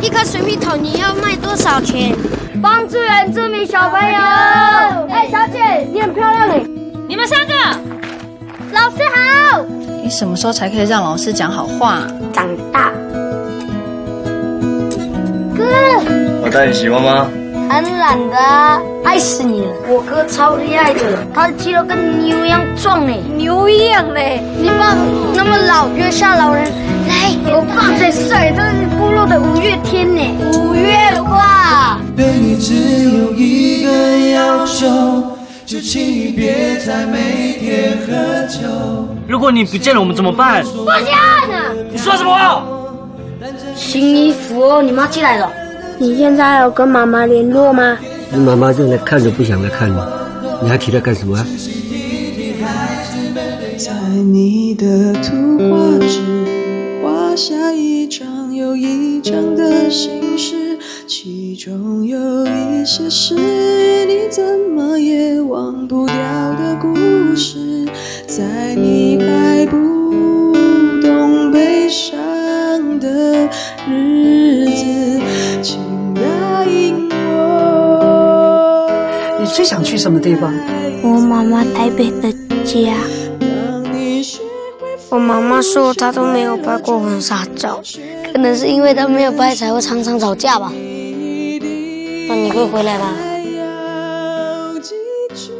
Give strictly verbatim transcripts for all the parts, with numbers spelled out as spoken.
一颗水蜜桃你要卖多少钱？帮助原住民小朋友。哎、欸，小姐，你很漂亮哎。你们三个，老师好。你什么时候才可以让老师讲好话？长大。哥，我带你喜欢吗？ 很懒的、啊，爱死你了！我哥超厉害的，他的肌肉跟牛一样壮嘞，牛一样嘞！你爸那么老，月下老人，来，我爸最帅，他是部落的五月天呢。五月花。对你只有一个要求，就请你别再每天喝酒。如果你不见了，我们怎么办？不行啊！你说什么？新衣服哦，你妈寄来了。 你现在还有跟妈妈联络吗？你妈妈正在看着不想来看你，你还提她干什么啊？在你的图画纸画下一张又一张的心事，其中有一些是你怎么也忘不掉的故事，在你还不懂悲伤的日子。 你最想去什么地方？我妈妈台北的家。我妈妈说她都没有拍过婚纱照，可能是因为她没有拍才会常常吵架吧。那你会回来吗？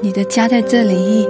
你的家在这里。